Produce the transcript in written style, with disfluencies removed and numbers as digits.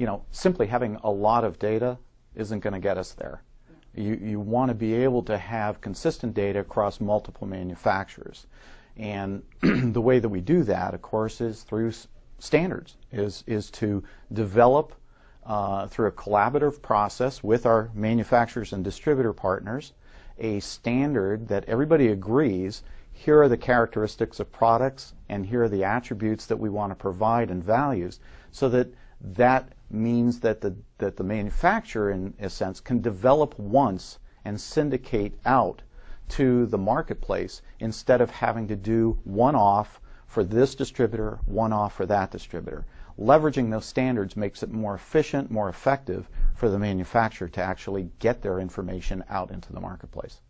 you know, simply having a lot of data isn't going to get us there. You want to be able to have consistent data across multiple manufacturers. And the way that we do that, of course, is through standards, is to develop through a collaborative process with our manufacturers and distributor partners a standard that everybody agrees, here are the characteristics of products and here are the attributes that we want to provide and values, so that means that the manufacturer, in a sense, can develop once and syndicate out to the marketplace instead of having to do one-off for this distributor, one-off for that distributor. Leveraging those standards makes it more efficient, more effective for the manufacturer to actually get their information out into the marketplace.